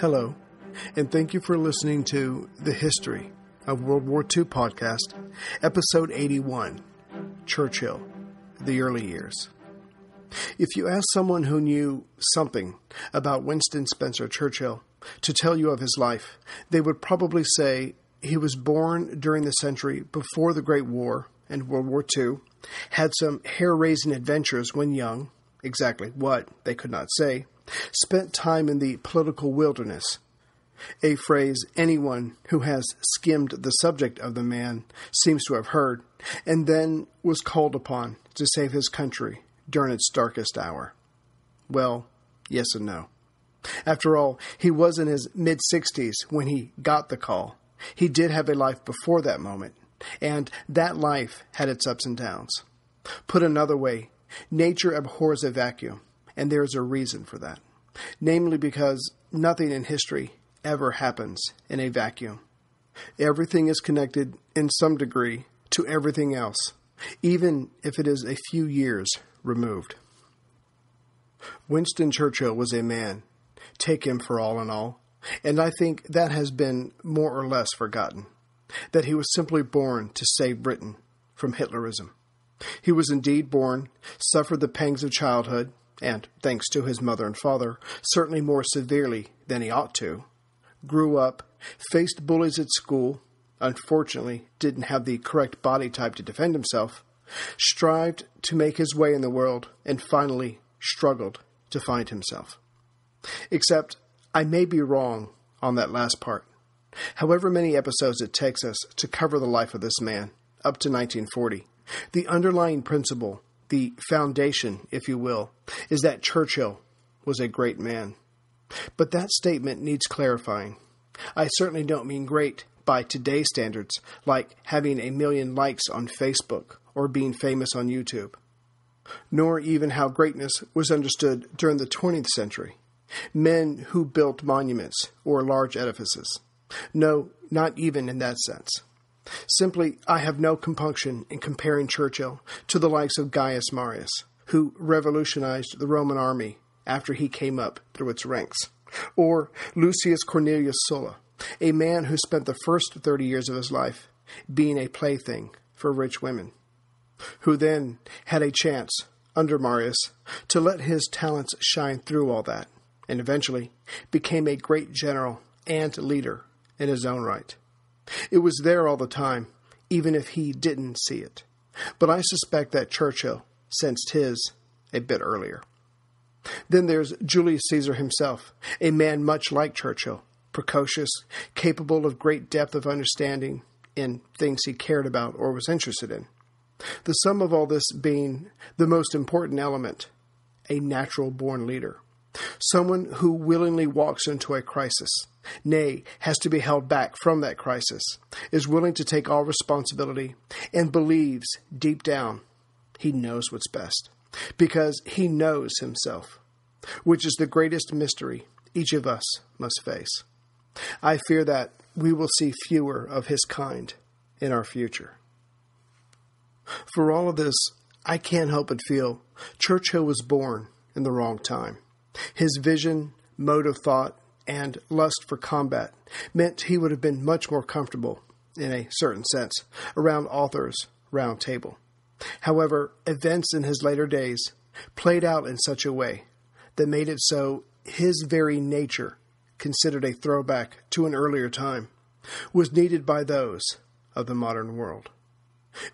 Hello, and thank you for listening to the History of World War II Podcast, Episode 81, Churchill, the Early Years. If you ask someone who knew something about Winston Spencer Churchill to tell you of his life, they would probably say he was born during the century before the Great War and World War II, had some hair-raising adventures when young, exactly what they could not say, spent time in the political wilderness, a phrase anyone who has skimmed the subject of the man seems to have heard, and then was called upon to save his country during its darkest hour. Well, yes and no. After all, he was in his mid-60s when he got the call. He did have a life before that moment, and that life had its ups and downs. Put another way, nature abhors a vacuum, and there is a reason for that, namely because nothing in history ever happens in a vacuum. Everything is connected in some degree to everything else, even if it is a few years removed. Winston Churchill was a man, take him for all in all, and I think that has been more or less forgotten, that he was simply born to save Britain from Hitlerism. He was indeed born, suffered the pangs of childhood, and, thanks to his mother and father, certainly more severely than he ought to, grew up, faced bullies at school, unfortunately didn't have the correct body type to defend himself, strived to make his way in the world, and finally struggled to find himself. Except, I may be wrong on that last part. However many episodes it takes us to cover the life of this man, up to 1940, the underlying principle, the foundation, if you will, is that Churchill was a great man. But that statement needs clarifying. I certainly don't mean great by today's standards, like having 1 million likes on Facebook or being famous on YouTube, nor even how greatness was understood during the 20th century. Men who built monuments or large edifices. No, not even in that sense. Simply, I have no compunction in comparing Churchill to the likes of Gaius Marius, who revolutionized the Roman army after he came up through its ranks, or Lucius Cornelius Sulla, a man who spent the first 30 years of his life being a plaything for rich women, who then had a chance, under Marius, to let his talents shine through all that, and eventually became a great general and leader in his own right. It was there all the time, even if he didn't see it. But I suspect that Churchill sensed his a bit earlier. Then there's Julius Caesar himself, a man much like Churchill, precocious, capable of great depth of understanding in things he cared about or was interested in. The sum of all this being the most important element, a natural-born leader. Someone who willingly walks into a crisis, nay, has to be held back from that crisis, is willing to take all responsibility, and believes, deep down, he knows what's best, because he knows himself, which is the greatest mystery each of us must face. I fear that we will see fewer of his kind in our future. For all of this, I can't help but feel Churchill was born in the wrong time. His vision, mode of thought, and lust for combat meant he would have been much more comfortable, in a certain sense, around authors' round table. However, events in his later days played out in such a way that made it so his very nature, considered a throwback to an earlier time, was needed by those of the modern world.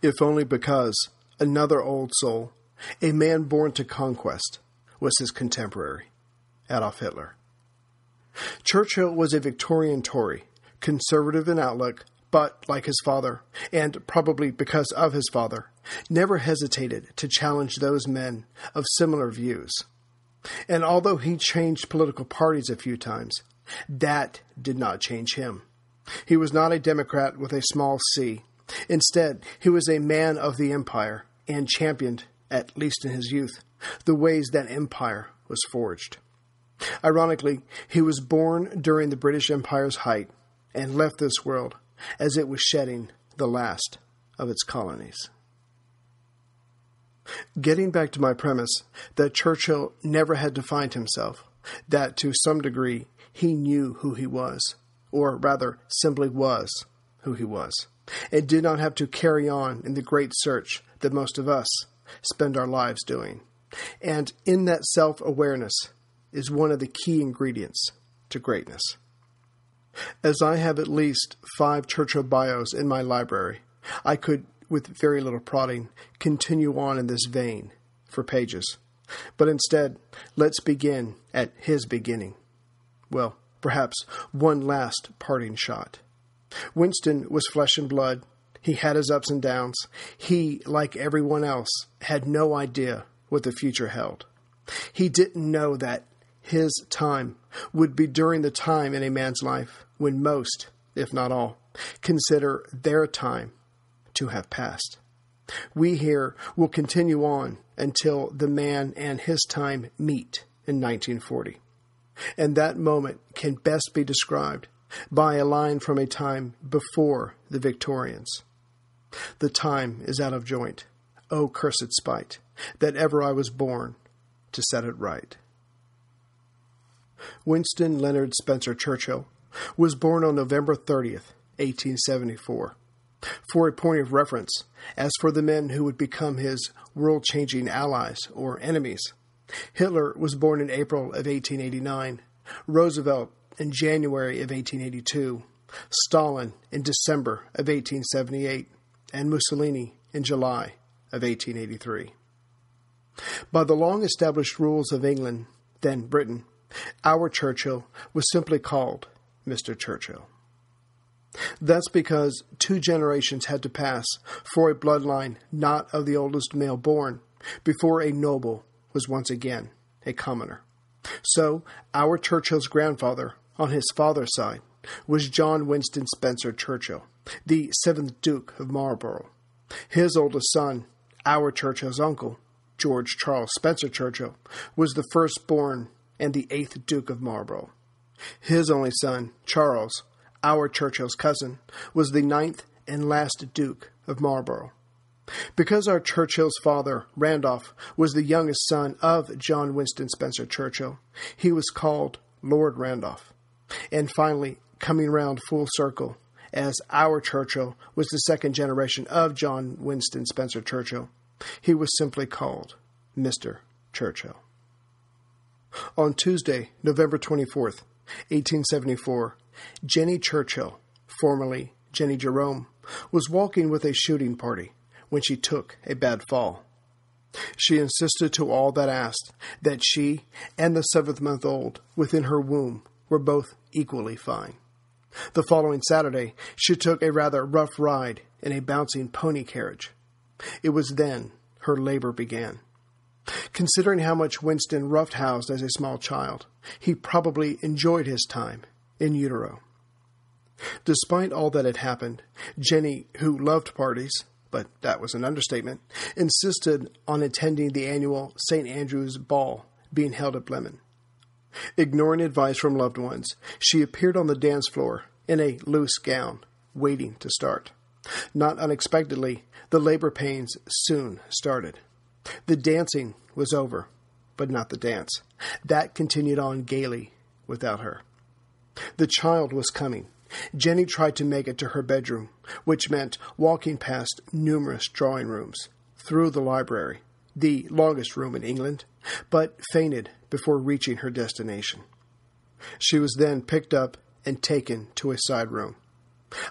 If only because another old soul, a man born to conquest, was his contemporary, Adolf Hitler. Churchill was a Victorian Tory, conservative in outlook, but, like his father, and probably because of his father, never hesitated to challenge those men of similar views. And although he changed political parties a few times, that did not change him. He was not a Democrat with a small c. Instead, he was a man of the empire and championed, at least in his youth, the ways that empire was forged. Ironically, he was born during the British Empire's height and left this world as it was shedding the last of its colonies. Getting back to my premise that Churchill never had to find himself, that to some degree he knew who he was, or rather simply was who he was, and did not have to carry on in the great search that most of us spend our lives doing. And in that self-awareness is one of the key ingredients to greatness. As I have at least 5 Churchill bios in my library, I could, with very little prodding, continue on in this vein for pages. But instead, let's begin at his beginning. Well, perhaps one last parting shot. Winston was flesh and blood. He had his ups and downs. He, like everyone else, had no idea what the future held. He didn't know that his time would be during the time in a man's life when most, if not all, consider their time to have passed. We here will continue on until the man and his time meet in 1940. And that moment can best be described by a line from a time before the Victorians. The time is out of joint. O cursed spite, that ever I was born to set it right. Winston Leonard Spencer Churchill was born on November 30th, 1874. For a point of reference, as for the men who would become his world-changing allies or enemies, Hitler was born in April of 1889, Roosevelt in January of 1882, Stalin in December of 1878, and Mussolini in July of 1883. By the long-established rules of England, then Britain, our Churchill was simply called Mr. Churchill. That's because 2 generations had to pass for a bloodline not of the oldest male born before a noble was once again a commoner. So our Churchill's grandfather, on his father's side, was John Winston Spencer Churchill, the 7th Duke of Marlborough. His oldest son, our Churchill's uncle, George Charles Spencer Churchill, was the firstborn and the 8th Duke of Marlborough. His only son, Charles, our Churchill's cousin, was the 9th and last Duke of Marlborough. Because our Churchill's father, Randolph, was the youngest son of John Winston Spencer Churchill, he was called Lord Randolph. And finally, coming round full circle, as our Churchill was the 2nd generation of John Winston Spencer Churchill, he was simply called Mr. Churchill. On Tuesday, November 24th, 1874, Jenny Churchill, formerly Jenny Jerome, was walking with a shooting party when she took a bad fall. She insisted to all that asked that she and the 7-month-old within her womb were both equally fine. The following Saturday, she took a rather rough ride in a bouncing pony carriage. It was then her labor began. Considering how much Winston roughhoused as a small child, he probably enjoyed his time in utero. Despite all that had happened, Jenny, who loved parties, but that was an understatement, insisted on attending the annual St. Andrew's Ball being held at Blenheim. Ignoring advice from loved ones, she appeared on the dance floor in a loose gown, waiting to start. Not unexpectedly, the labor pains soon started. The dancing was over, but not the dance. That continued on gaily without her. The child was coming. Jenny tried to make it to her bedroom, which meant walking past numerous drawing rooms, through the library, the longest room in England, but fainted before reaching her destination. She was then picked up and taken to a side room.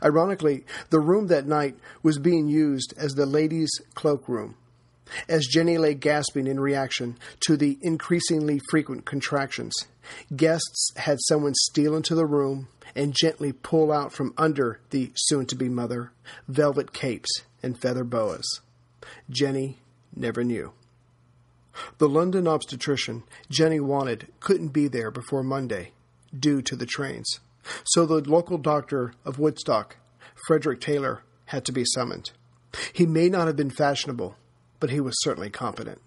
Ironically, the room that night was being used as the ladies' cloakroom. As Jenny lay gasping in reaction to the increasingly frequent contractions, guests had someone steal into the room and gently pull out from under the soon-to-be mother velvet capes and feather boas. Jenny never knew. The London obstetrician Jenny wanted couldn't be there before Monday due to the trains, so the local doctor of Woodstock, Frederick Taylor, had to be summoned. He may not have been fashionable, but he was certainly competent.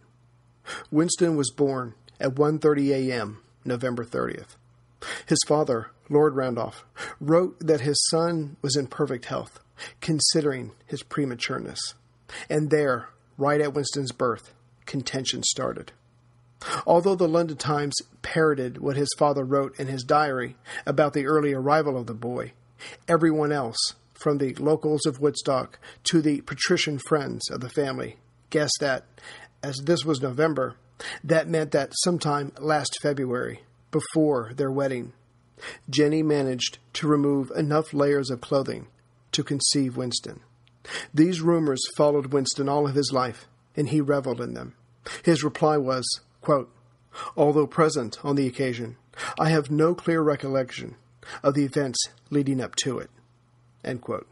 Winston was born at 1:30 a.m., November 30th. His father, Lord Randolph, wrote that his son was in perfect health, considering his prematureness. And there, right at Winston's birth, contention started. Although the London Times parroted what his father wrote in his diary about the early arrival of the boy, everyone else, from the locals of Woodstock to the patrician friends of the family, guessed that, as this was November, that meant that sometime last February, before their wedding, Jenny managed to remove enough layers of clothing to conceive Winston. These rumors followed Winston all of his life, and he reveled in them. His reply was, quote, "Although present on the occasion, I have no clear recollection of the events leading up to it." End quote.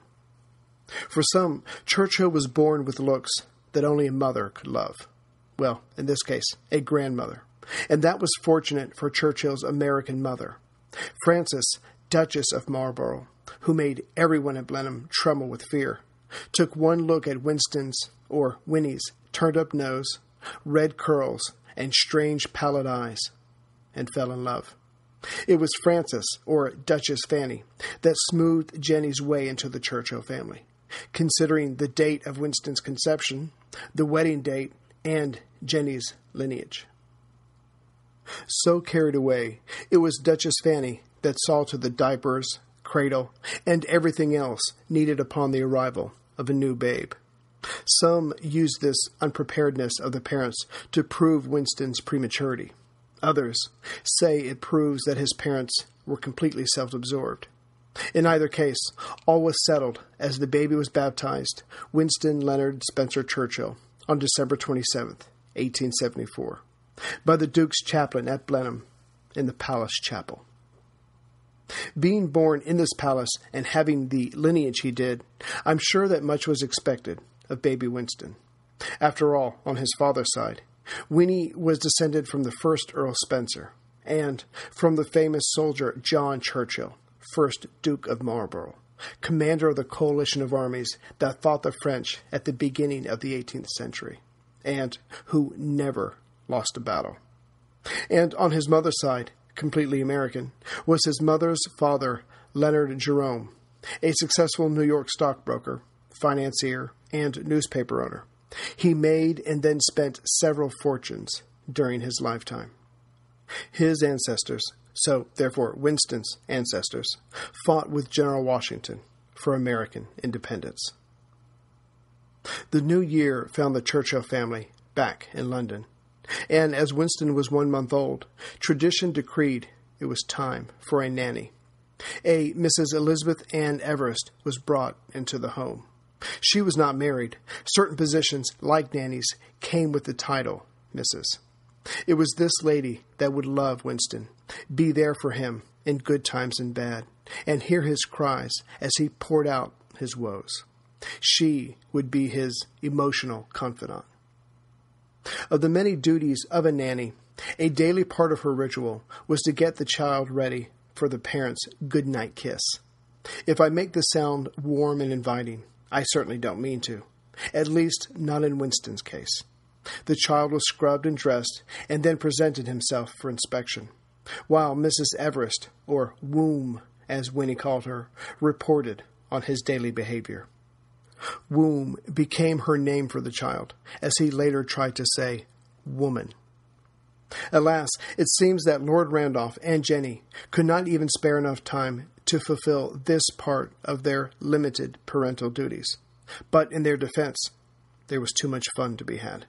For some, Churchill was born with looks that only a mother could love. Well, in this case, a grandmother. And that was fortunate for Churchill's American mother, Frances, Duchess of Marlborough, who made everyone at Blenheim tremble with fear, took one look at Winston's, or Winnie's, turned-up nose, red curls, and strange pallid eyes, and fell in love. It was Frances, or Duchess Fanny, that smoothed Jenny's way into the Churchill family. Considering the date of Winston's conception, the wedding date, and Jenny's lineage. So carried away, it was Duchess Fanny that saw to the diapers, cradle, and everything else needed upon the arrival of a new babe. Some used this unpreparedness of the parents to prove Winston's prematurity. Others say it proves that his parents were completely self-absorbed. In either case, all was settled as the baby was baptized Winston Leonard Spencer Churchill on December 27th, 1874, by the Duke's chaplain at Blenheim in the palace chapel. Being born in this palace and having the lineage he did, I'm sure that much was expected of baby Winston. After all, on his father's side, Winnie was descended from the first Earl Spencer and from the famous soldier John Churchill, First Duke of Marlborough, commander of the coalition of armies that fought the French at the beginning of the 18th century, and who never lost a battle. And on his mother's side, completely American, was his mother's father, Leonard Jerome, a successful New York stockbroker, financier, and newspaper owner. He made and then spent several fortunes during his lifetime. His ancestors, so therefore Winston's ancestors, fought with General Washington for American independence. The new year found the Churchill family back in London, and as Winston was 1 month old, tradition decreed it was time for a nanny. A Mrs. Elizabeth Ann Everest was brought into the home. She was not married. Certain positions, like nannies, came with the title Mrs. It was this lady that would love Winston, be there for him in good times and bad, and hear his cries as he poured out his woes. She would be his emotional confidant. Of the many duties of a nanny, a daily part of her ritual was to get the child ready for the parents' goodnight kiss. If I make the sound warm and inviting, I certainly don't mean to, at least not in Winston's case. The child was scrubbed and dressed, and then presented himself for inspection, while Mrs. Everest, or Womb, as Winnie called her, reported on his daily behavior. Womb became her name for the child, as he later tried to say, woman. Alas, it seems that Lord Randolph and Jenny could not even spare enough time to fulfill this part of their limited parental duties. But in their defense, there was too much fun to be had.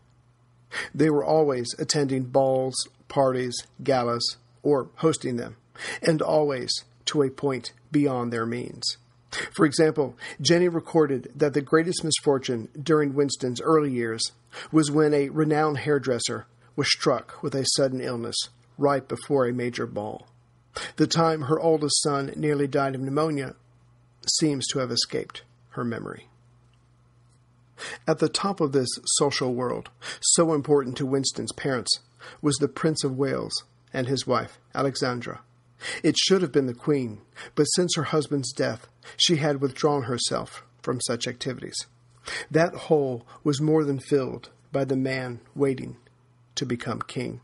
They were always attending balls, parties, galas, or hosting them, and always to a point beyond their means. For example, Jenny recorded that the greatest misfortune during Winston's early years was when a renowned hairdresser was struck with a sudden illness right before a major ball. The time her oldest son nearly died of pneumonia seems to have escaped her memory. At the top of this social world, so important to Winston's parents, was the Prince of Wales and his wife, Alexandra. It should have been the Queen, but since her husband's death, she had withdrawn herself from such activities. That hole was more than filled by the man waiting to become king.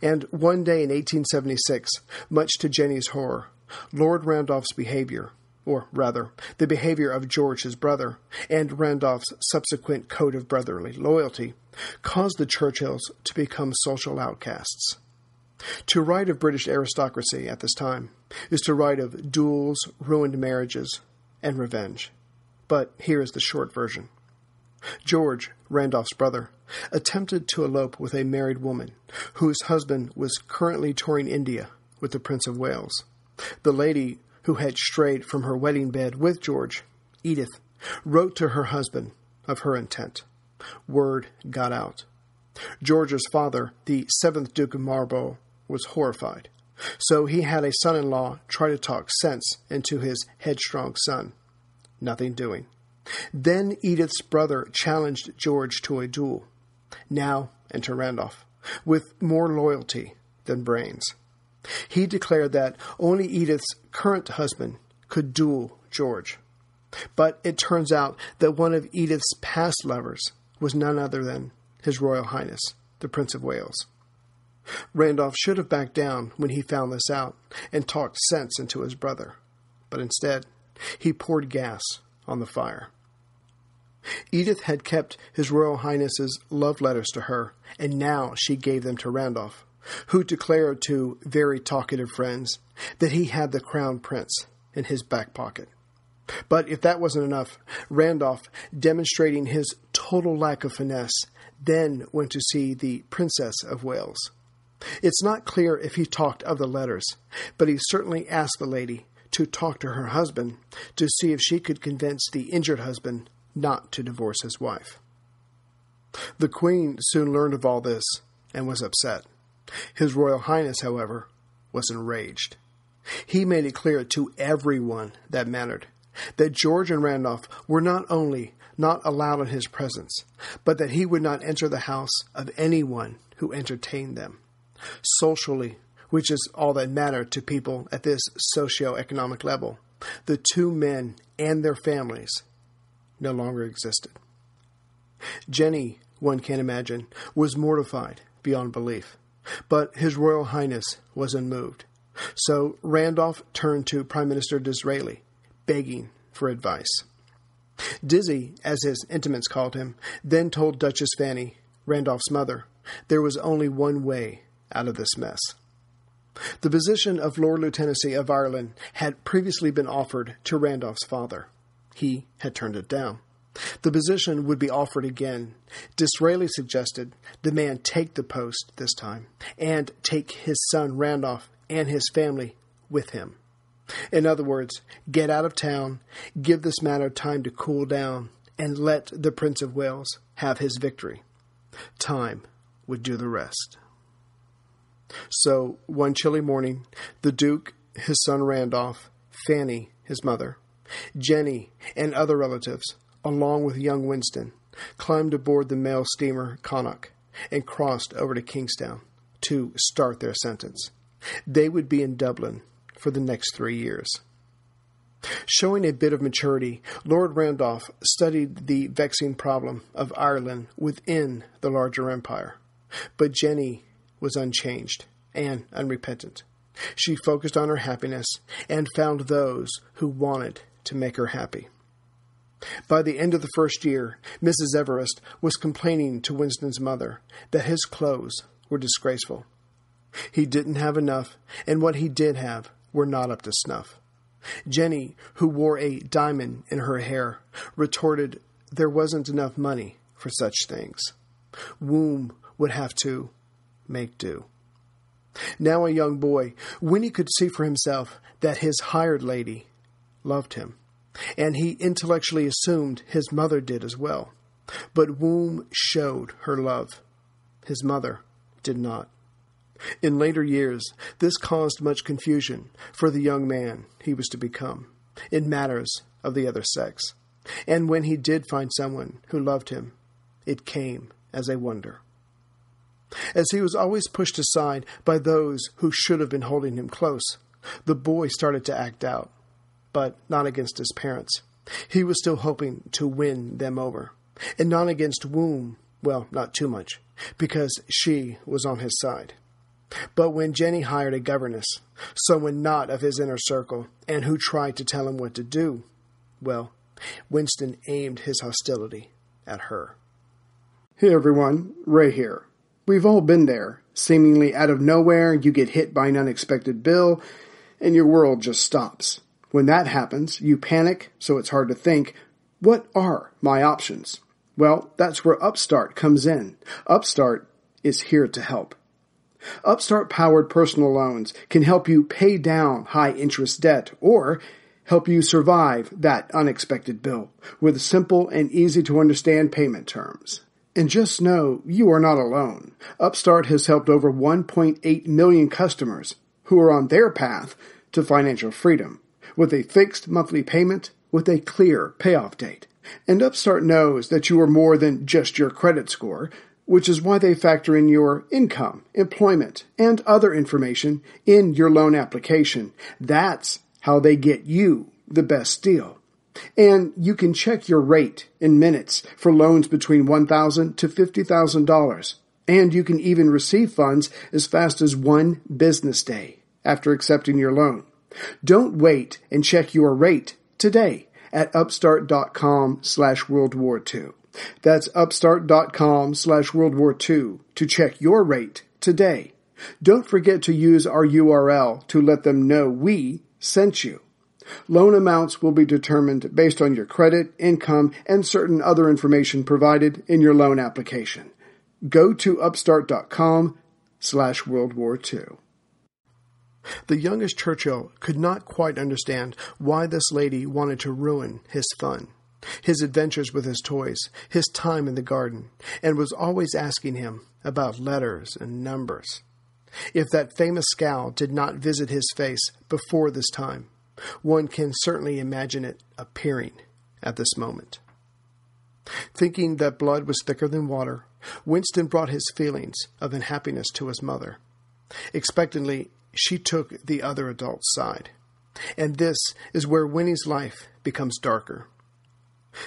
And one day in 1876, much to Jenny's horror, Lord Randolph's behavior or rather, the behavior of George, his brother, and Randolph's subsequent code of brotherly loyalty, caused the Churchills to become social outcasts. To write of British aristocracy at this time is to write of duels, ruined marriages, and revenge. But here is the short version. George, Randolph's brother, attempted to elope with a married woman whose husband was currently touring India with the Prince of Wales. The lady, who had strayed from her wedding bed with George, Edith, wrote to her husband of her intent. Word got out. George's father, the 7th Duke of Marlborough, was horrified, so he had a son-in-law try to talk sense into his headstrong son. Nothing doing. Then Edith's brother challenged George to a duel. Now enter Randolph, with more loyalty than brains. He declared that only Edith's current husband could duel George. But it turns out that one of Edith's past lovers was none other than His Royal Highness, the Prince of Wales. Randolph should have backed down when he found this out and talked sense into his brother, but instead he poured gas on the fire. Edith had kept His Royal Highness's love letters to her, and now she gave them to Randolph, who declared to very talkative friends that he had the Crown Prince in his back pocket. But if that wasn't enough, Randolph, demonstrating his total lack of finesse, then went to see the Princess of Wales. It's not clear if he talked of the letters, but he certainly asked the lady to talk to her husband to see if she could convince the injured husband not to divorce his wife. The Queen soon learned of all this and was upset. His Royal Highness, however, was enraged. He made it clear to everyone that mattered that George and Randolph were not only not allowed in his presence, but that he would not enter the house of anyone who entertained them. Socially, which is all that mattered to people at this socio-economic level, the two men and their families no longer existed. Jenny, one can imagine, was mortified beyond belief, but His Royal Highness was unmoved. So Randolph turned to Prime Minister Disraeli, begging for advice. Dizzy, as his intimates called him, then told Duchess Fanny, Randolph's mother, there was only one way out of this mess. The position of Lord Lieutenancy of Ireland had previously been offered to Randolph's father. He had turned it down. The position would be offered again. Disraeli suggested the man take the post this time and take his son Randolph and his family with him. In other words, get out of town, give this matter time to cool down, and let the Prince of Wales have his victory. Time would do the rest. So, one chilly morning, the Duke, his son Randolph, Fanny, his mother, Jenny, and other relatives, along with young Winston, climbed aboard the mail steamer Connaught and crossed over to Kingstown to start their sentence. They would be in Dublin for the next 3 years. Showing a bit of maturity, Lord Randolph studied the vexing problem of Ireland within the larger empire. But Jenny was unchanged and unrepentant. She focused on her happiness and found those who wanted to make her happy. By the end of the first year, Mrs. Everest was complaining to Winston's mother that his clothes were disgraceful. He didn't have enough, and what he did have were not up to snuff. Jenny, who wore a diamond in her hair, retorted there wasn't enough money for such things. Womb would have to make do. Now a young boy, Winnie could see for himself that his hired lady loved him, and he intellectually assumed his mother did as well. But Womb showed her love. His mother did not. In later years, this caused much confusion for the young man he was to become in matters of the other sex. And when he did find someone who loved him, it came as a wonder. As he was always pushed aside by those who should have been holding him close, the boy started to act out, but not against his parents. He was still hoping to win them over, and not against Womb, well, not too much, because she was on his side. but when Jenny hired a governess, someone not of his inner circle, and who tried to tell him what to do, well, Winston aimed his hostility at her. Hey everyone, Ray here. We've all been there. Seemingly out of nowhere, you get hit by an unexpected bill, and your world just stops. When that happens, you panic, so it's hard to think, what are my options? Well, that's where Upstart comes in. Upstart is here to help. Upstart-powered personal loans can help you pay down high-interest debt or help you survive that unexpected bill with simple and easy-to-understand payment terms. And just know you are not alone. Upstart has helped over 1.8 million customers who are on their path to financial freedom with a fixed monthly payment with a clear payoff date. And Upstart knows that you are more than just your credit score, which is why they factor in your income, employment, and other information in your loan application. That's how they get you the best deal. And you can check your rate in minutes for loans between $1,000 to $50,000. And you can even receive funds as fast as one business day after accepting your loan. Don't wait and check your rate today at upstart.com/World War II. That's upstart.com/World War II to check your rate today. Don't forget to use our URL to let them know we sent you. Loan amounts will be determined based on your credit, income, and certain other information provided in your loan application. Go to upstart.com/World War II. The youngest Churchill could not quite understand why this lady wanted to ruin his fun, his adventures with his toys, his time in the garden, and was always asking him about letters and numbers. If that famous scowl did not visit his face before this time, one can certainly imagine it appearing at this moment. Thinking that blood was thicker than water, Winston brought his feelings of unhappiness to his mother. Expectantly, she took the other adult's side. And this is where Winnie's life becomes darker.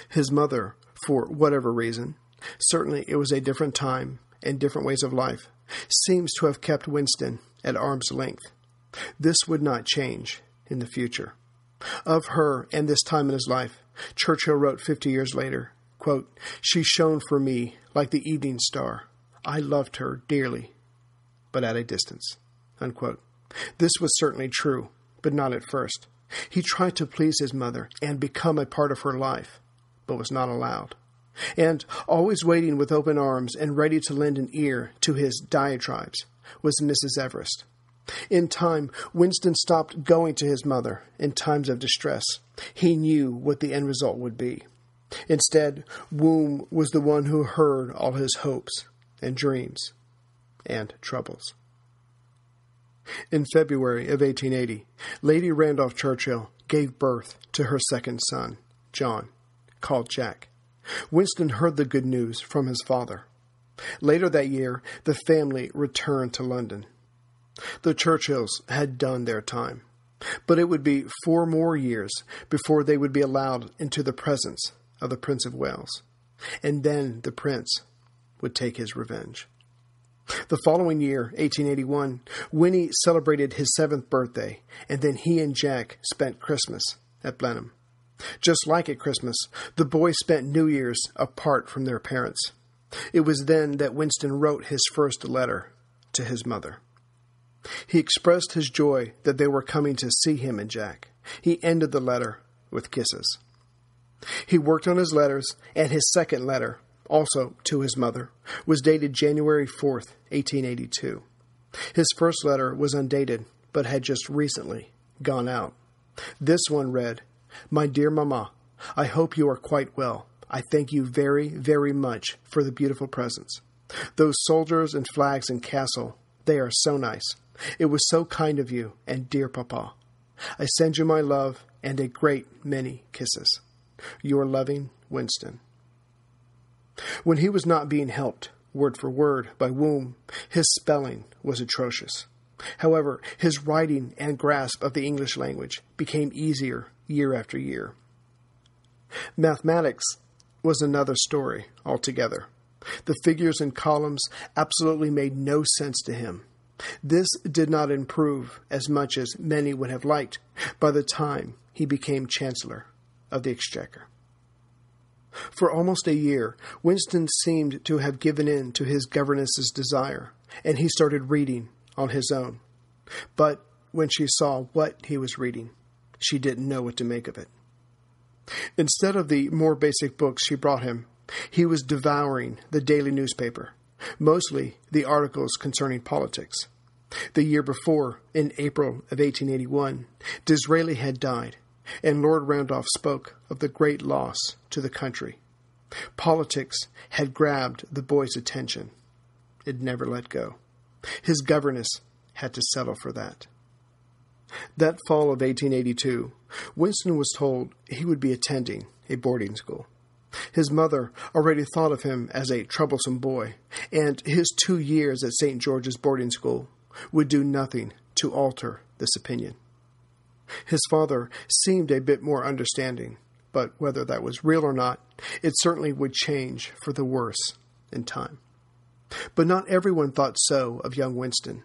His mother, for whatever reason, certainly it was a different time and different ways of life, seems to have kept Winston at arm's length. This would not change in the future. Of her and this time in his life, Churchill wrote 50 years later, quote, "She shone for me like the evening star. I loved her dearly, but at a distance." Unquote. This was certainly true, but not at first. He tried to please his mother and become a part of her life, but was not allowed. And always waiting with open arms and ready to lend an ear to his diatribes was Mrs. Everest. In time, Winston stopped going to his mother in times of distress. He knew what the end result would be. Instead, Womb was the one who heard all his hopes and dreams and troubles. In February of 1880, Lady Randolph Churchill gave birth to her second son, John, called Jack. Winston heard the good news from his father. Later that year, the family returned to London. The Churchills had done their time, but it would be 4 more years before they would be allowed into the presence of the Prince of Wales, and then the Prince would take his revenge. The following year, 1881, Winnie celebrated his 7th birthday, and then he and Jack spent Christmas at Blenheim. Just like at Christmas, the boys spent New Year's apart from their parents. It was then that Winston wrote his first letter to his mother. He expressed his joy that they were coming to see him and Jack. He ended the letter with kisses. He worked on his letters, and his second letter, also to his mother, was dated January 4th, 1882. His first letter was undated, but had just recently gone out. This one read, "My dear Mama, I hope you are quite well. I thank you very, very much for the beautiful presents. Those soldiers and flags and castle, they are so nice. It was so kind of you, and dear Papa. I send you my love and a great many kisses. Your loving Winston." When he was not being helped, word for word, by Womb, his spelling was atrocious. However, his writing and grasp of the English language became easier year after year. Mathematics was another story altogether. The figures and columns absolutely made no sense to him, This did not improve as much as many would have liked by the time he became Chancellor of the Exchequer. For almost a year, Winston seemed to have given in to his governess's desire, and he started reading on his own. But when she saw what he was reading, she didn't know what to make of it. Instead of the more basic books she brought him, he was devouring the daily newspaper, mostly the articles concerning politics. The year before, in April of 1881, Disraeli had died, and Lord Randolph spoke of the great loss to the country. Politics had grabbed the boy's attention. It never let go. His governess had to settle for that. That fall of 1882, Winston was told he would be attending a boarding school. His mother already thought of him as a troublesome boy, and his 2 years at St. George's boarding school would do nothing to alter this opinion. His father seemed a bit more understanding, but whether that was real or not, it certainly would change for the worse in time. But not everyone thought so of young Winston.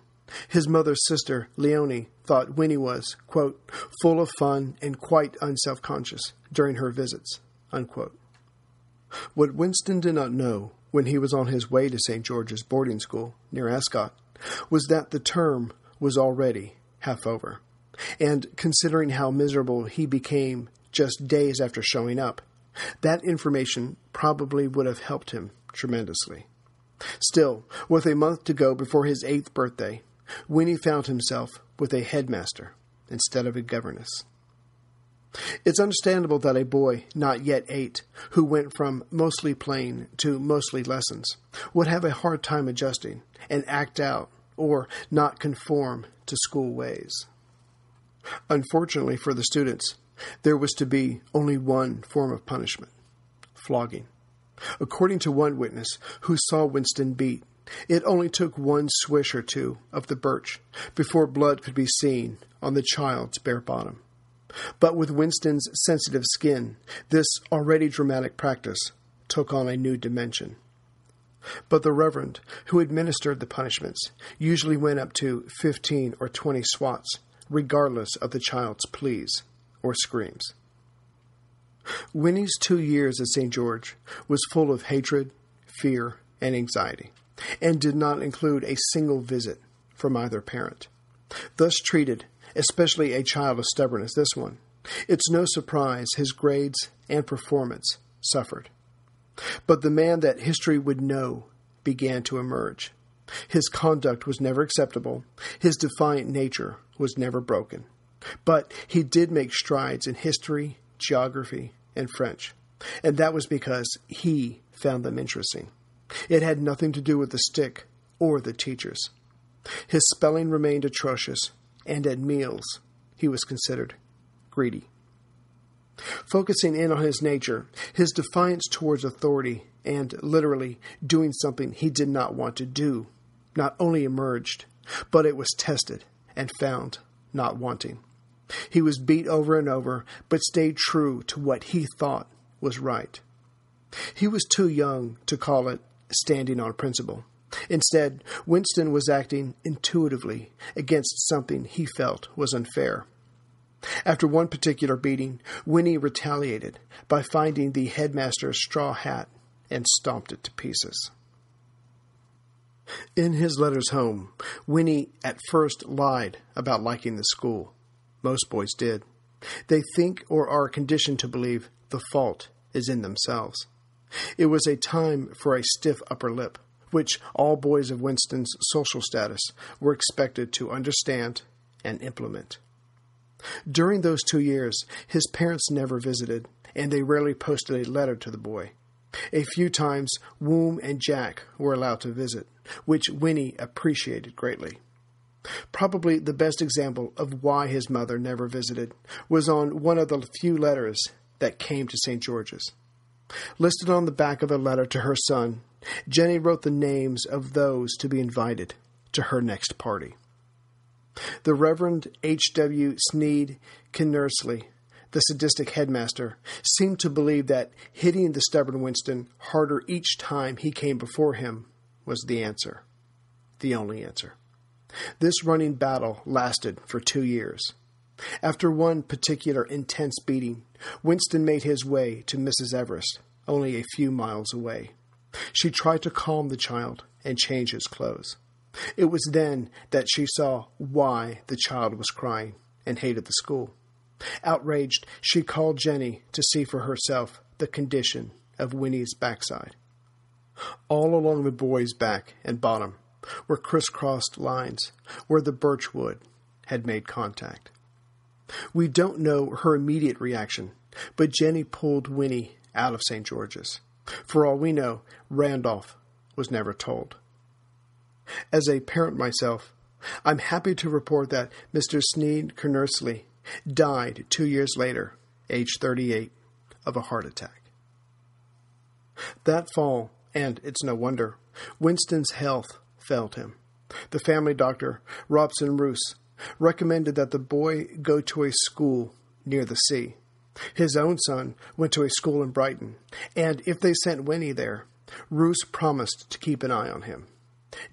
His mother's sister, Leonie, thought Winnie was, quote, full of fun and quite unselfconscious during her visits, unquote. What Winston did not know when he was on his way to St. George's boarding school near Ascot was that the term was already half over, and considering how miserable he became just days after showing up, that information probably would have helped him tremendously. Still, with a month to go before his 8th birthday, Winnie found himself with a headmaster instead of a governess. It's understandable that a boy not yet 8, who went from mostly playing to mostly lessons, would have a hard time adjusting and act out or not conform to school ways. Unfortunately for the students, there was to be only one form of punishment: flogging. According to one witness who saw Winston beat, it only took one swish or two of the birch before blood could be seen on the child's bare bottom. But with Winston's sensitive skin, this already dramatic practice took on a new dimension. But the reverend who administered the punishments usually went up to 15 or 20 swats, regardless of the child's pleas or screams. Winnie's 2 years at St. George was full of hatred, fear, and anxiety, and did not include a single visit from either parent. Thus treated, especially a child as stubborn as this one, it's no surprise his grades and performance suffered. But the man that history would know began to emerge. His conduct was never acceptable. His defiant nature was never broken. But he did make strides in history, geography, and French, and that was because he found them interesting. It had nothing to do with the stick or the teachers. His spelling remained atrocious, and at meals he was considered greedy. Focusing in on his nature, his defiance towards authority, and literally doing something he did not want to do, not only emerged, but it was tested and found not wanting. He was beat over and over, but stayed true to what he thought was right. He was too young to call it standing on principle. Instead, Winston was acting intuitively against something he felt was unfair. After one particular beating, Winnie retaliated by finding the headmaster's straw hat and stomped it to pieces. In his letters home, Winnie at first lied about liking the school. Most boys did. They think or are conditioned to believe the fault is in themselves. It was a time for a stiff upper lip, which all boys of Winston's social status were expected to understand and implement. During those 2 years, his parents never visited, and they rarely posted a letter to the boy. A few times, Woom and Jack were allowed to visit, which Winnie appreciated greatly. Probably the best example of why his mother never visited was on one of the few letters that came to St. George's. Listed on the back of a letter to her son, Jenny wrote the names of those to be invited to her next party. The Reverend H.W. Sneyd-Kynnersley, the sadistic headmaster, seemed to believe that hitting the stubborn Winston harder each time he came before him was the answer, the only answer. This running battle lasted for 2 years. After one particular intense beating, Winston made his way to Mrs. Everest, only a few miles away. She tried to calm the child and change his clothes. It was then that she saw why the child was crying and hated the school. Outraged, she called Jenny to see for herself the condition of Winnie's backside. All along the boy's back and bottom were crisscrossed lines where the birchwood had made contact. We don't know her immediate reaction, but Jenny pulled Winnie out of St. George's. For all we know, Randolph was never told. As a parent myself, I'm happy to report that Mr. Sneyd-Kynnersley died 2 years later, age 38, of a heart attack. That fall, and it's no wonder, Winston's health failed him. The family doctor, Robson Roos, recommended that the boy go to a school near the sea. His own son went to a school in Brighton, and if they sent Winnie there, Roos promised to keep an eye on him.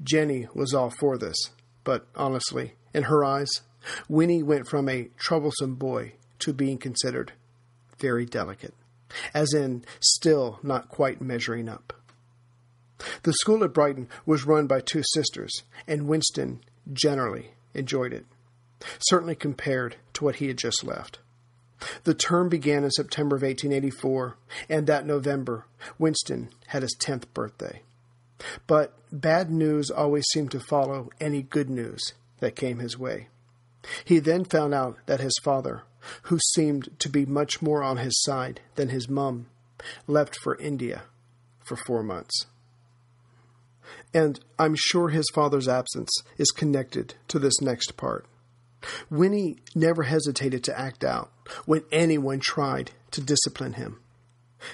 Jenny was all for this, but honestly, in her eyes, Winnie went from a troublesome boy to being considered very delicate, as in still not quite measuring up. The school at Brighton was run by two sisters, and Winston generally enjoyed it, certainly compared to what he had just left. The term began in September of 1884, and that November, Winston had his 10th birthday. But bad news always seemed to follow any good news that came his way. He then found out that his father, who seemed to be much more on his side than his mum, left for India for 4 months. And I'm sure his father's absence is connected to this next part. Winnie never hesitated to act out when anyone tried to discipline him.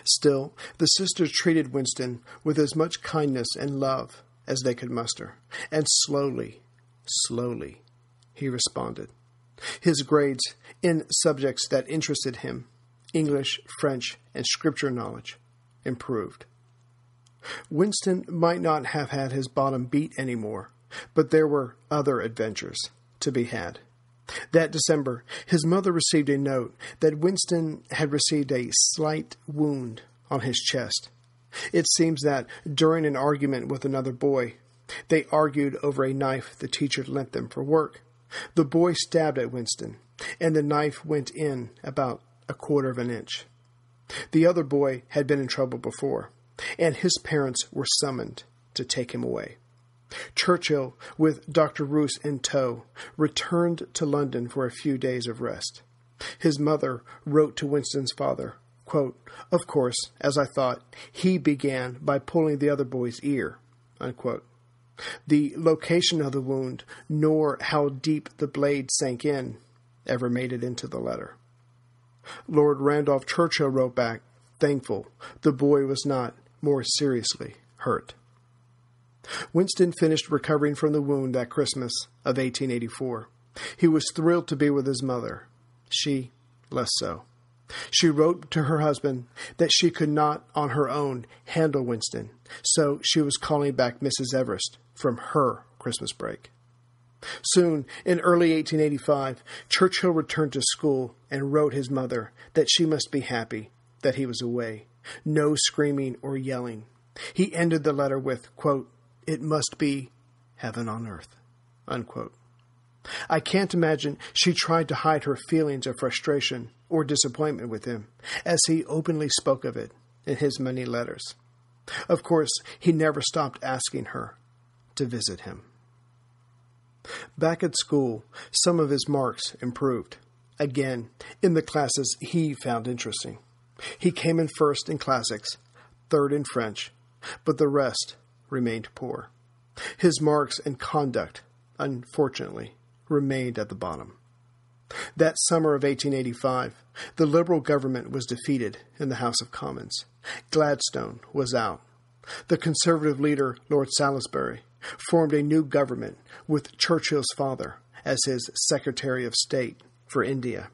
Still, the sisters treated Winston with as much kindness and love as they could muster, and slowly, he responded. His grades in subjects that interested him, English, French, and scripture knowledge, improved. Winston might not have had his bottom beat anymore, but there were other adventures to be had. That December, his mother received a note that Winston had received a slight wound on his chest. It seems that during an argument with another boy, they argued over a knife the teacher lent them for work. The boy stabbed at Winston, and the knife went in about a quarter of an inch. The other boy had been in trouble before, and his parents were summoned to take him away. Churchill, with Dr. Roos in tow, returned to London for a few days of rest. His mother wrote to Winston's father, quote, "Of course, as I thought, he began by pulling the other boy's ear," unquote. The location of the wound, nor how deep the blade sank in, ever made it into the letter. Lord Randolph Churchill wrote back, thankful the boy was not more seriously hurt. Winston finished recovering from the wound that Christmas of 1884. He was thrilled to be with his mother. She less so. She wrote to her husband that she could not on her own handle Winston, so she was calling back Mrs. Everest from her Christmas break. Soon, in early 1885, Churchill returned to school and wrote his mother that she must be happy that he was away. No screaming or yelling. He ended the letter with, quote, "It must be heaven on earth," unquote. I can't imagine she tried to hide her feelings of frustration or disappointment with him, as he openly spoke of it in his many letters. Of course, he never stopped asking her to visit him. Back at school, some of his marks improved, again, in the classes he found interesting. He came in first in classics, third in French, but the rest remained poor. His marks and conduct, unfortunately, remained at the bottom. That summer of 1885, the Liberal government was defeated in the House of Commons. Gladstone was out. The Conservative leader, Lord Salisbury, formed a new government with Churchill's father as his Secretary of State for India,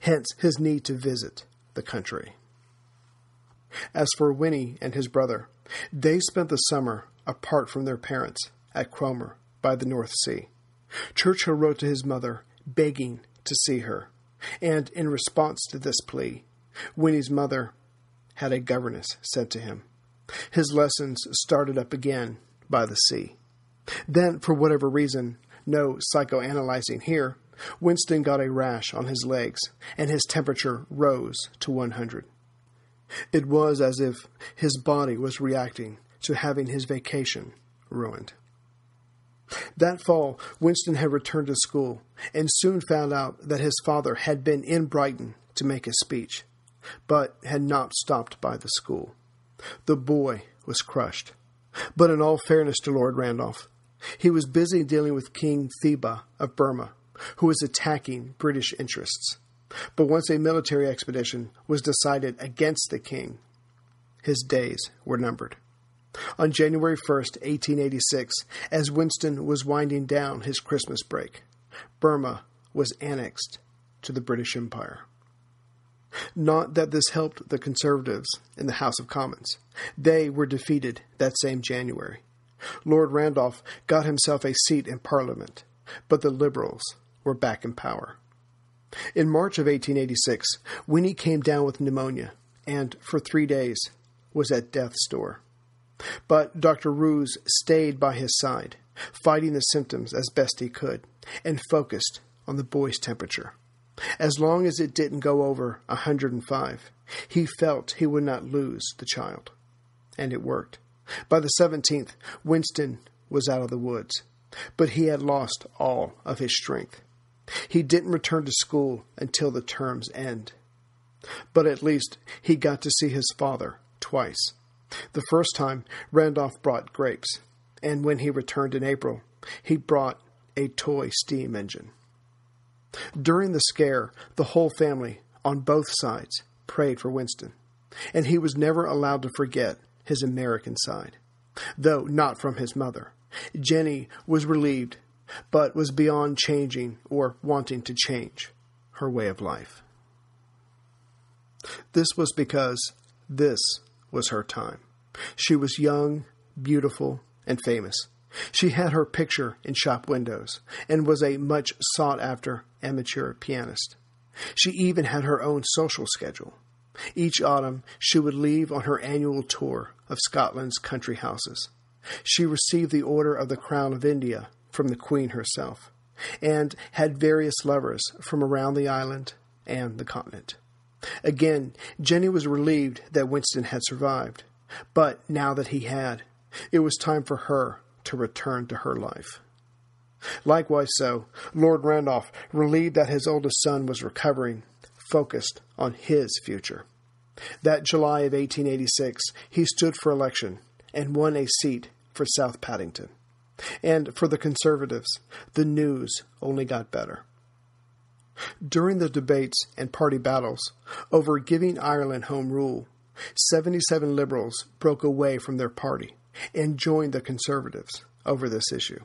hence his need to visit the country. As for Winnie and his brother, they spent the summer apart from their parents at Cromer by the North Sea. Churchill wrote to his mother, begging to see her, and in response to this plea, Winnie's mother had a governess sent to him. His lessons started up again by the sea. Then, for whatever reason, no psychoanalyzing here, Winston got a rash on his legs, and his temperature rose to 100. It was as if his body was reacting to having his vacation ruined. That fall, Winston had returned to school and soon found out that his father had been in Brighton to make his speech, but had not stopped by the school. The boy was crushed. But in all fairness to Lord Randolph, he was busy dealing with King Thibaw of Burma, who was attacking British interests. But once a military expedition was decided against the king, his days were numbered. On January 1st, 1886, as Winston was winding down his Christmas break, Burma was annexed to the British Empire. Not that this helped the Conservatives in the House of Commons. They were defeated that same January. Lord Randolph got himself a seat in Parliament, but the Liberals were back in power. In March of 1886, Winnie came down with pneumonia and, for 3 days, was at death's door. But Dr. Roos stayed by his side, fighting the symptoms as best he could, and focused on the boy's temperature. As long as it didn't go over 105, he felt he would not lose the child. And it worked. By the 17th, Winston was out of the woods, but he had lost all of his strength. He didn't return to school until the term's end. But at least he got to see his father twice. The first time, Randolph brought grapes, and when he returned in April, he brought a toy steam engine. During the scare, the whole family, on both sides, prayed for Winston, and he was never allowed to forget his American side, though not from his mother. Jenny was relieved, but was beyond changing or wanting to change her way of life. This was because this was her time. She was young, beautiful, and famous. She had her picture in shop windows and was a much sought-after amateur pianist. She even had her own social schedule. Each autumn, she would leave on her annual tour of Scotland's country houses. She received the Order of the Crown of India from the Queen herself, and had various lovers from around the island and the continent. Again, Jenny was relieved that Winston had survived, but now that he had, it was time for her to return to her life. Likewise so, Lord Randolph, relieved that his oldest son was recovering, focused on his future. That July of 1886, he stood for election and won a seat for South Paddington. And for the Conservatives, the news only got better. During the debates and party battles over giving Ireland home rule, 77 Liberals broke away from their party and joined the Conservatives over this issue.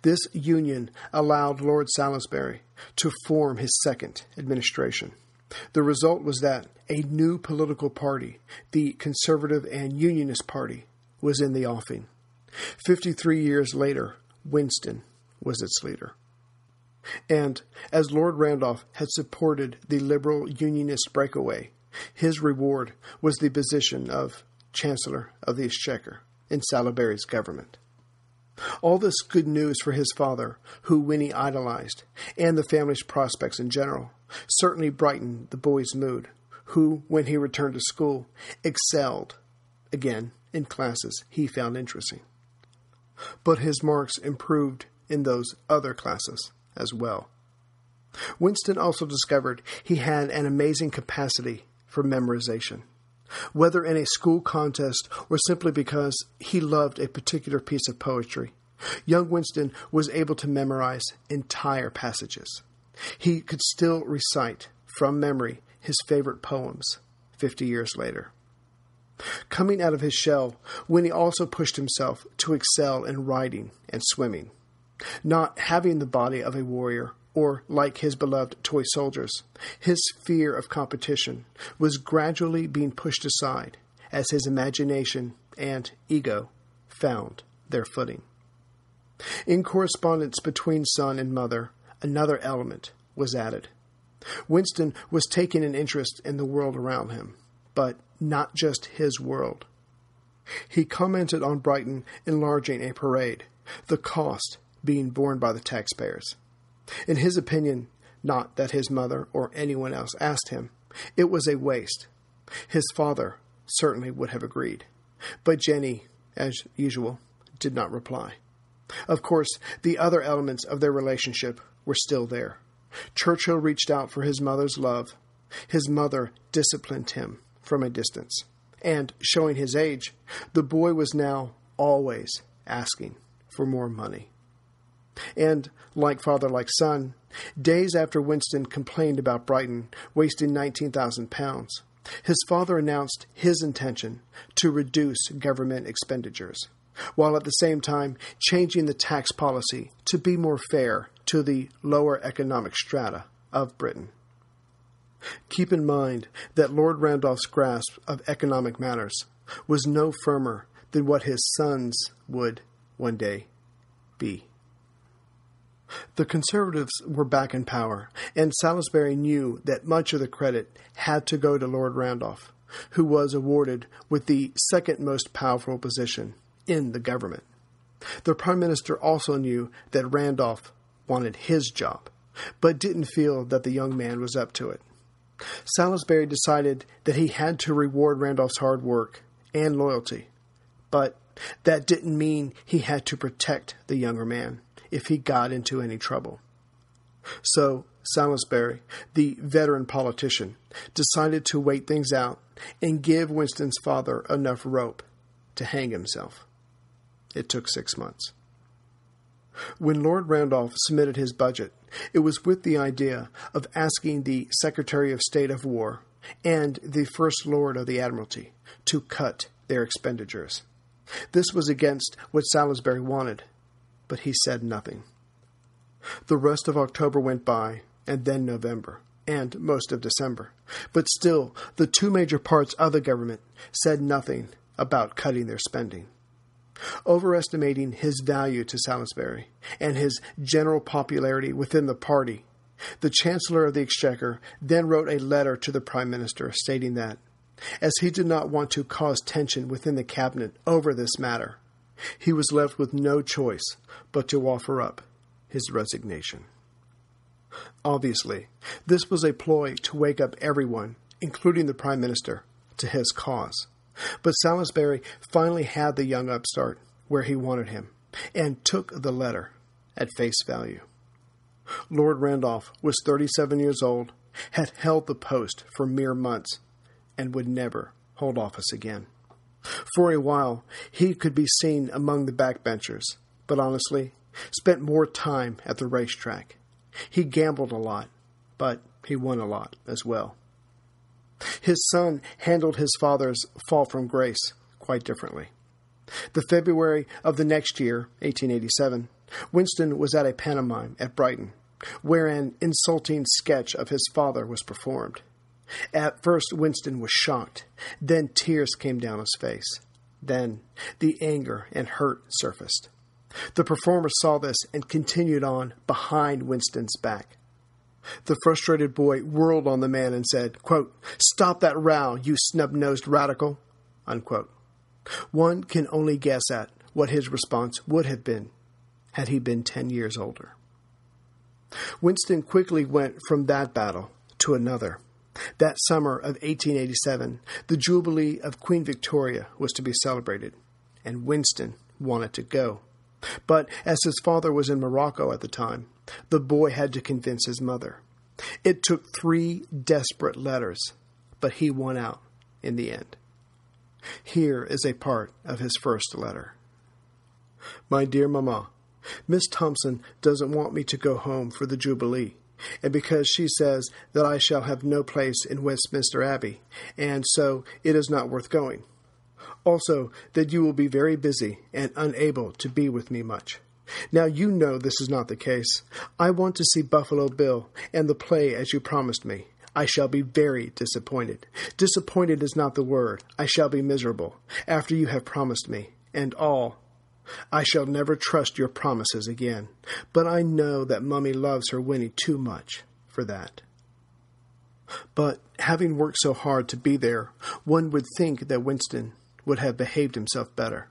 This union allowed Lord Salisbury to form his second administration. The result was that a new political party, the Conservative and Unionist Party, was in the offing. 53 years later, Winston was its leader. And, as Lord Randolph had supported the Liberal Unionist breakaway, his reward was the position of Chancellor of the Exchequer in Salisbury's government. All this good news for his father, who Winnie idolized, and the family's prospects in general, certainly brightened the boy's mood, who, when he returned to school, excelled, again, in classes he found interesting. But his marks improved in those other classes as well. Winston also discovered he had an amazing capacity for memorization. Whether in a school contest or simply because he loved a particular piece of poetry, young Winston was able to memorize entire passages. He could still recite, from memory, his favorite poems 50 years later. Coming out of his shell, Winnie also pushed himself to excel in riding and swimming. Not having the body of a warrior, or like his beloved toy soldiers, his fear of competition was gradually being pushed aside as his imagination and ego found their footing. In correspondence between son and mother, another element was added. Winston was taking an interest in the world around him, but not just his world. He commented on Brighton enlarging a parade, the cost being borne by the taxpayers. In his opinion, not that his mother or anyone else asked him, it was a waste. His father certainly would have agreed, but Jenny, as usual, did not reply. Of course, the other elements of their relationship were still there. Churchill reached out for his mother's love. His mother disciplined him from a distance. And, showing his age, the boy was now always asking for more money. And, like father, like son, days after Winston complained about Brighton wasting £19,000, his father announced his intention to reduce government expenditures, while at the same time changing the tax policy to be more fair to the lower economic strata of Britain. Keep in mind that Lord Randolph's grasp of economic matters was no firmer than what his son's would one day be. The Conservatives were back in power, and Salisbury knew that much of the credit had to go to Lord Randolph, who was awarded with the second most powerful position in the government. The Prime Minister also knew that Randolph wanted his job, but didn't feel that the young man was up to it. Salisbury decided that he had to reward Randolph's hard work and loyalty, but that didn't mean he had to protect the younger man if he got into any trouble. So Salisbury, the veteran politician, decided to wait things out and give Winston's father enough rope to hang himself. It took 6 months. When Lord Randolph submitted his budget, it was with the idea of asking the Secretary of State of War and the First Lord of the Admiralty to cut their expenditures. This was against what Salisbury wanted, but he said nothing. The rest of October went by, and then November, and most of December. But still, the two major parts of the government said nothing about cutting their spending. Overestimating his value to Salisbury and his general popularity within the party, the Chancellor of the Exchequer then wrote a letter to the Prime Minister stating that, as he did not want to cause tension within the cabinet over this matter, he was left with no choice but to offer up his resignation. Obviously, this was a ploy to wake up everyone, including the Prime Minister, to his cause. But Salisbury finally had the young upstart where he wanted him, and took the letter at face value. Lord Randolph was 37 years old, had held the post for mere months, and would never hold office again. For a while, he could be seen among the backbenchers, but honestly, spent more time at the racetrack. He gambled a lot, but he won a lot as well. His son handled his father's fall from grace quite differently. The February of the next year, 1887, Winston was at a pantomime at Brighton, where an insulting sketch of his father was performed. At first, Winston was shocked. Then tears came down his face. Then the anger and hurt surfaced. The performer saw this and continued on behind Winston's back. The frustrated boy whirled on the man and said, quote, "Stop that row, you snub-nosed radical," unquote. One can only guess at what his response would have been had he been 10 years older. Winston quickly went from that battle to another. That summer of 1887, the Jubilee of Queen Victoria was to be celebrated, and Winston wanted to go. But as his father was in Morocco at the time, the boy had to convince his mother. It took 3 desperate letters, but he won out in the end. Here is a part of his first letter. "My dear Mama, Miss Thompson doesn't want me to go home for the Jubilee, and because she says that I shall have no place in Westminster Abbey, and so it is not worth going. Also, that you will be very busy and unable to be with me much. Now you know this is not the case. I want to see Buffalo Bill and the play as you promised me. I shall be very disappointed. Disappointed is not the word. I shall be miserable, after you have promised me, and all I shall never trust your promises again, but I know that Mummy loves her Winnie too much for that. But having worked so hard to be there, one would think that Winston would have behaved himself better.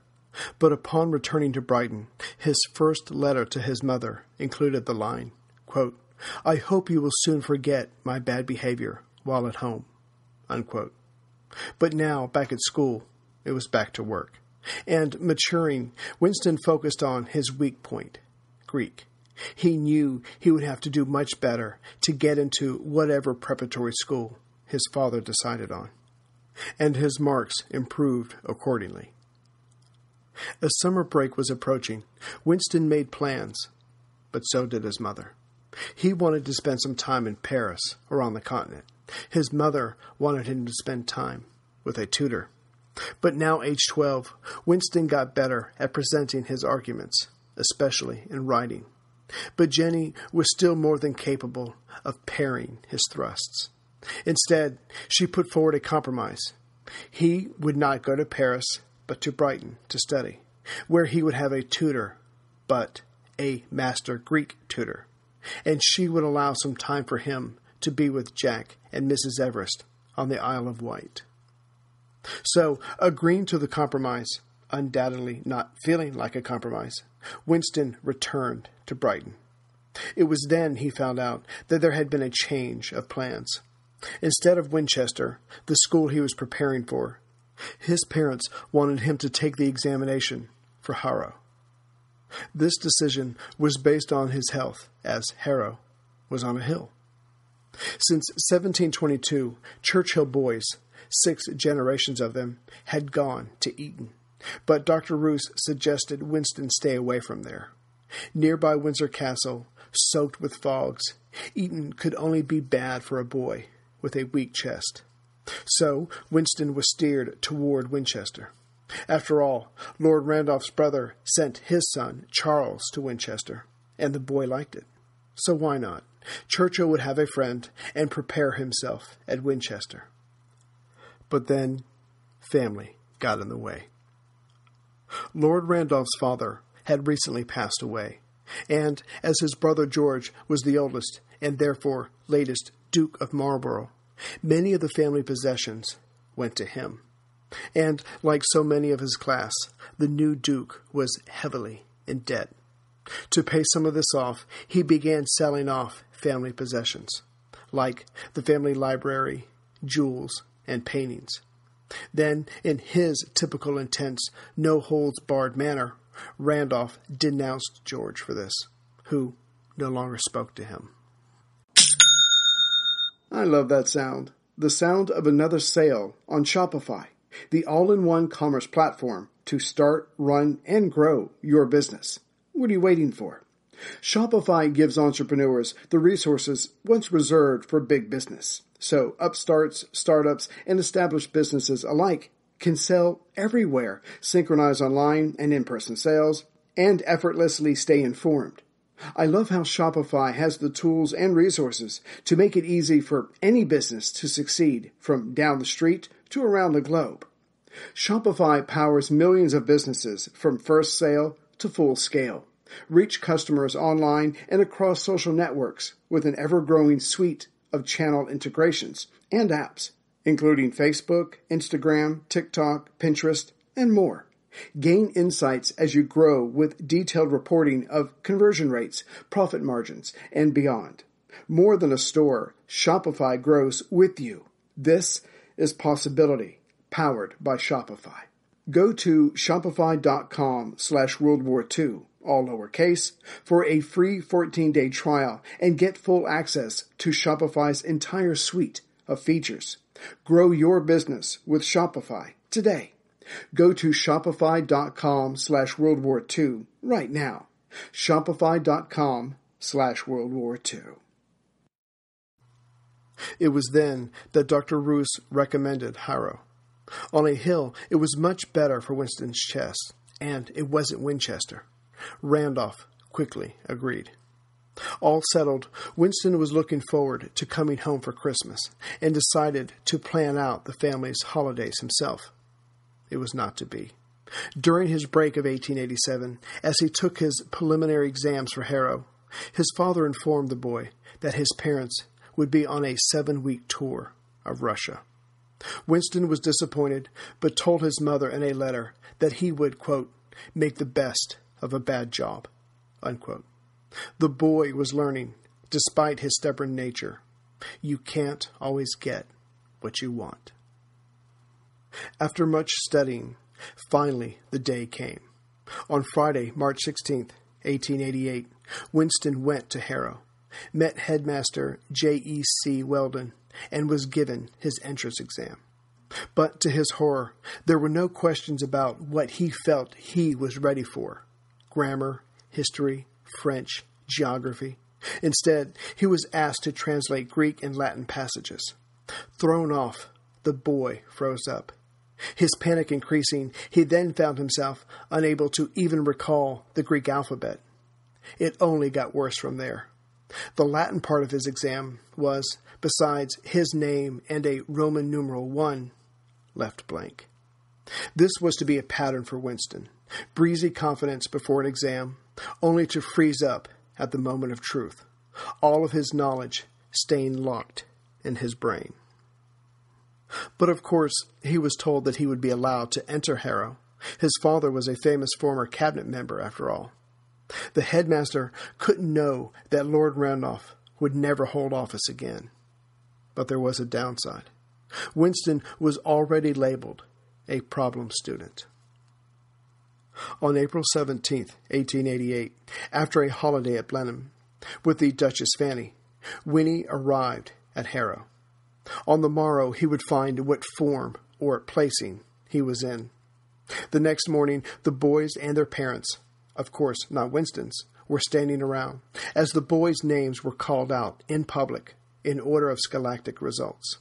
But upon returning to Brighton, his first letter to his mother included the line, quote, "I hope you will soon forget my bad behavior while at home," unquote. But now, back at school, it was back to work. And maturing, Winston focused on his weak point, Greek. He knew he would have to do much better to get into whatever preparatory school his father decided on, and his marks improved accordingly. As summer break was approaching, Winston made plans, but so did his mother. He wanted to spend some time in Paris or on the continent. His mother wanted him to spend time with a tutor. But now, age 12, Winston got better at presenting his arguments, especially in writing. But Jenny was still more than capable of parrying his thrusts. Instead, she put forward a compromise. He would not go to Paris, but to Brighton to study, where he would have a tutor, but a master Greek tutor, and she would allow some time for him to be with Jack and Mrs. Everest on the Isle of Wight. So, agreeing to the compromise, undoubtedly not feeling like a compromise, Winston returned to Brighton. It was then he found out that there had been a change of plans. Instead of Winchester, the school he was preparing for, his parents wanted him to take the examination for Harrow. This decision was based on his health, as Harrow was on a hill. Since 1722, Churchill boys, 6 generations of them, had gone to Eton, but Dr. Roos suggested Winston stay away from there. Nearby Windsor Castle, soaked with fogs, Eton could only be bad for a boy with a weak chest. So Winston was steered toward Winchester. After all, Lord Randolph's brother sent his son, Charles, to Winchester, and the boy liked it. So why not? Churchill would have a friend and prepare himself at Winchester. But then family got in the way. Lord Randolph's father had recently passed away, and as his brother George was the oldest and therefore latest Duke of Marlborough, many of the family possessions went to him. And, like so many of his class, the new Duke was heavily in debt. To pay some of this off, he began selling off family possessions, like the family library, jewels, and paintings. Then, in his typical intense, no-holds-barred manner, Randolph denounced George for this, who no longer spoke to him. I love that sound. The sound of another sale on Shopify, the all-in-one commerce platform to start, run, and grow your business. What are you waiting for? Shopify gives entrepreneurs the resources once reserved for big business, so upstarts, startups, and established businesses alike can sell everywhere, synchronize online and in-person sales, and effortlessly stay informed. I love how Shopify has the tools and resources to make it easy for any business to succeed, from down the street to around the globe. Shopify powers millions of businesses from first sale to full scale. Reach customers online and across social networks with an ever-growing suite of channel integrations and apps, including Facebook, Instagram, TikTok, Pinterest, and more. Gain insights as you grow with detailed reporting of conversion rates, profit margins, and beyond. More than a store, Shopify grows with you. This is possibility, powered by Shopify. Go to shopify.com/World War II, all lowercase, for a free 14-day trial and get full access to Shopify's entire suite of features. Grow your business with Shopify today. Go to shopify.com/World War II right now. Shopify.com/World War II. It was then that Dr. Roos recommended Harrow. On a hill, it was much better for Winston's chest, and it wasn't Winchester. Randolph quickly agreed. All settled, Winston was looking forward to coming home for Christmas and decided to plan out the family's holidays himself. It was not to be. during his break of 1887, as he took his preliminary exams for Harrow, his father informed the boy that his parents would be on a 7-week tour of Russia. Winston was disappointed, but told his mother in a letter that he would, quote, make the best of a bad job, unquote. The boy was learning, despite his stubborn nature, you can't always get what you want. After much studying, finally the day came. On Friday, March 16th, 1888, Winston went to Harrow, met headmaster J.E.C. Weldon, and was given his entrance exam. But to his horror, there were no questions about what he felt he was ready for: grammar, history, French, geography. Instead, he was asked to translate Greek and Latin passages. Thrown off, the boy froze up. His panic increasing, he then found himself unable to even recall the Greek alphabet. It only got worse from there. The Latin part of his exam was, besides his name and a Roman numeral 1, left blank. This was to be a pattern for Winston. Breezy confidence before an exam, only to freeze up at the moment of truth. All of his knowledge staying locked in his brain. But of course, he was told that he would be allowed to enter Harrow. His father was a famous former cabinet member, after all. The headmaster couldn't know that Lord Randolph would never hold office again. But there was a downside. Winston was already labeled a problem student. On April 17th, 1888, after a holiday at Blenheim, with the Duchess Fanny, Winnie arrived at Harrow. On the morrow, he would find what form or placing he was in. The next morning, the boys and their parents, of course not Winston's, were standing around, as the boys' names were called out in public in order of scholastic results.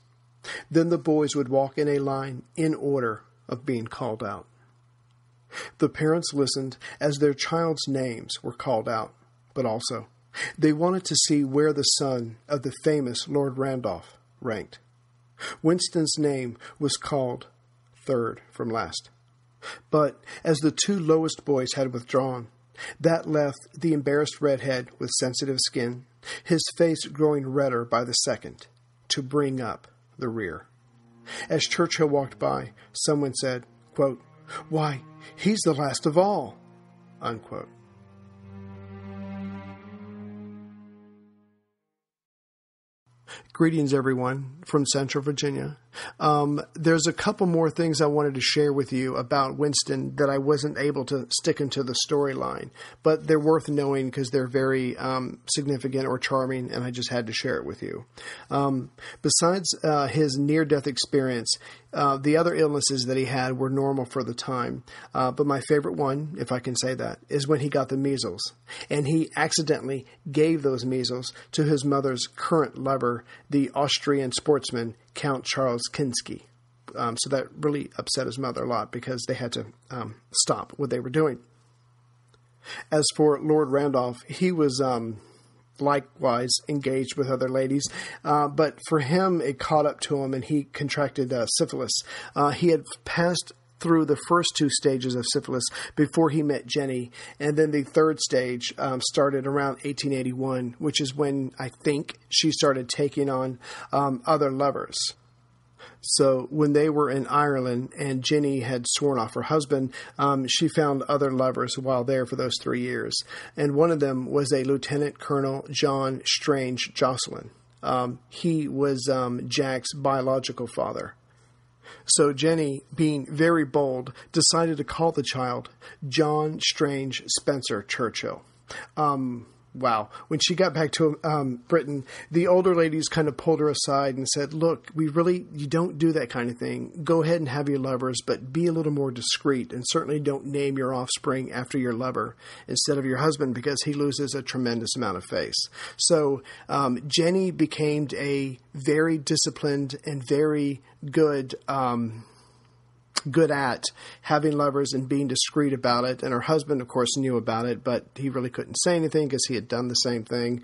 Then the boys would walk in a line in order of being called out. The parents listened as their child's names were called out, but also they wanted to see where the son of the famous Lord Randolph ranked. Winston's name was called third from last. But as the two lowest boys had withdrawn, that left the embarrassed redhead with sensitive skin, his face growing redder by the second, to bring up the rear. As Churchill walked by, someone said, quote, "Why, he's the last of all," unquote. Greetings, everyone, from Central Virginia. There's a couple more things I wanted to share with you about Winston that I wasn't able to stick into the storyline, but they're worth knowing because they're very significant or charming, and I just had to share it with you. Besides his near-death experience, the other illnesses that he had were normal for the time, but my favorite one, if I can say that, is when he got the measles, and he accidentally gave those measles to his mother's current lover, the Austrian sportsman Count Charles Kinsky. So that really upset his mother a lot because they had to stop what they were doing. As for Lord Randolph, he was likewise engaged with other ladies, but for him it caught up to him and he contracted syphilis. He had passed through the first two stages of syphilis before he met Jenny, and then the third stage started around 1881, which is when I think she started taking on other lovers. So when they were in Ireland and Jenny had sworn off her husband, she found other lovers while there for those 3 years. And one of them was a Lieutenant Colonel John Strange Jocelyn. He was Jack's biological father. So Jenny, being very bold, decided to call the child John Strange Spencer Churchill. Wow. When she got back to Britain, the older ladies kind of pulled her aside and said, look, you don't do that kind of thing. Go ahead and have your lovers, but be a little more discreet and certainly don't name your offspring after your lover instead of your husband because he loses a tremendous amount of face. So Jenny became a very disciplined and very good good at having lovers and being discreet about it. And her husband, of course, knew about it, but he really couldn't say anything because he had done the same thing.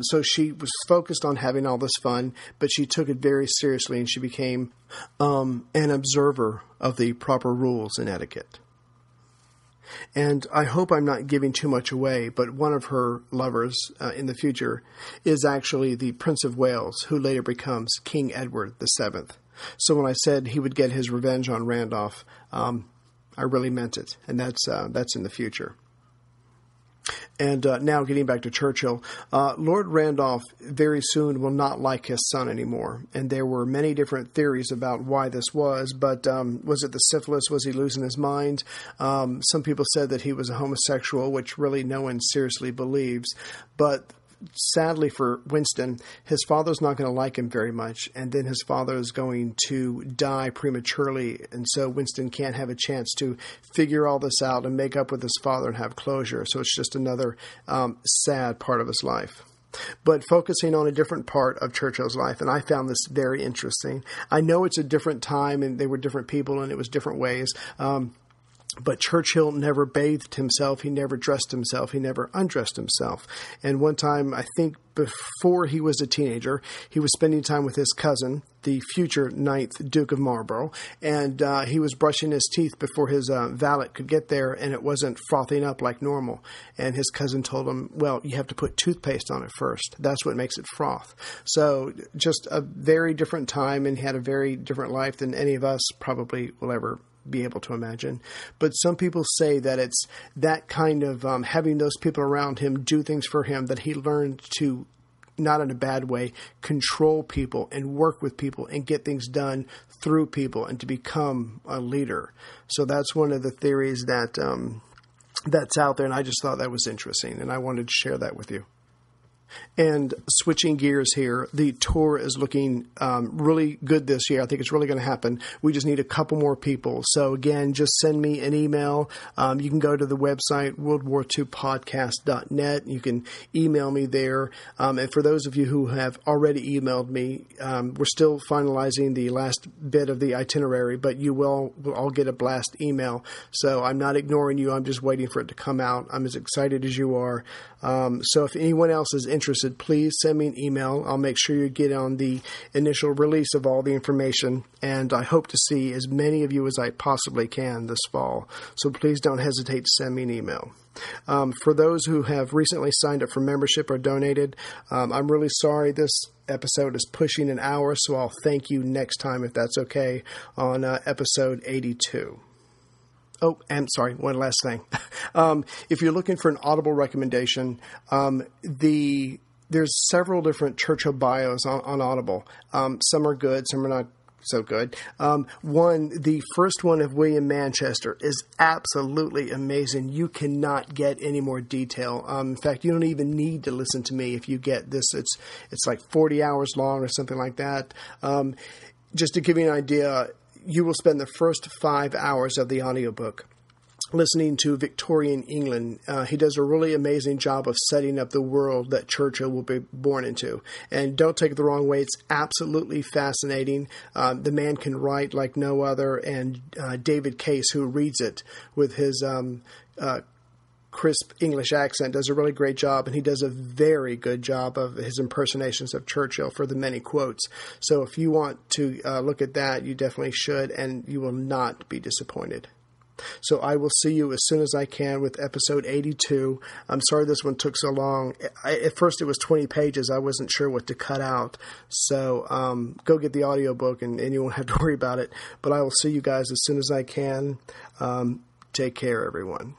So she was focused on having all this fun, but she took it very seriously and she became an observer of the proper rules and etiquette. And I hope I'm not giving too much away, but one of her lovers in the future is actually the Prince of Wales, who later becomes King Edward VII. So when I said he would get his revenge on Randolph, I really meant it, and that's in the future. And now getting back to Churchill, Lord Randolph very soon will not like his son anymore. And there were many different theories about why this was, but was it the syphilis? Was he losing his mind? Some people said that he was a homosexual, which really no one seriously believes. But sadly for Winston, his father's not going to like him very much, and then his father is going to die prematurely, and so Winston can't have a chance to figure all this out and make up with his father and have closure. So it's just another sad part of his life. But focusing on a different part of Churchill's life, and I found this very interesting. I know it's a different time, and they were different people, and it was different ways. But Churchill never bathed himself, he never dressed himself, he never undressed himself. And one time, I think before he was a teenager, he was spending time with his cousin, the future 9th Duke of Marlborough, and he was brushing his teeth before his valet could get there, and it wasn't frothing up like normal. And his cousin told him, well, you have to put toothpaste on it first. That's what makes it froth. So just a very different time, and he had a very different life than any of us probably will ever be able to imagine. But some people say that it's that kind of having those people around him do things for him that he learned to, not in a bad way, control people and work with people and get things done through people and to become a leader. So that's one of the theories that that's out there, and I just thought that was interesting, and I wanted to share that with you. And switching gears here, the tour is looking really good this year. I think it's really going to happen. We just need a couple more people. So, again, just send me an email. You can go to the website, worldwar2podcast.net. You can email me there. And for those of you who have already emailed me, we're still finalizing the last bit of the itinerary, but you will all get a blast email. So I'm not ignoring you. I'm just waiting for it to come out. I'm as excited as you are. So if anyone else is interested, please send me an email. I'll make sure you get on the initial release of all the information, and I hope to see as many of you as I possibly can this fall. So please don't hesitate to send me an email. For those who have recently signed up for membership or donated, I'm really sorry this episode is pushing an hour, so I'll thank you next time if that's okay on episode 82. Oh, I'm sorry, one last thing. If you're looking for an Audible recommendation, there's several different Churchill bios on Audible. Some are good, some are not so good. The first one of William Manchester is absolutely amazing. You cannot get any more detail. In fact, you don't even need to listen to me if you get this. It's like 40 hours long or something like that. Just to give you an idea, you will spend the first 5 hours of the audiobook listening to Victorian England. He does a really amazing job of setting up the world that Churchill will be born into. And don't take it the wrong way. It's absolutely fascinating. The man can write like no other. And David Case, who reads it with his crisp English accent, does a really great job, and he does a very good job of his impersonations of Churchill for the many quotes. So if you want to look at that, you definitely should, and you will not be disappointed. So I will see you as soon as I can with episode 82. I'm sorry this one took so long. At first it was 20 pages. I wasn't sure what to cut out. So go get the audiobook, and you won't have to worry about it. But I will see you guys as soon as I can. Take care, everyone.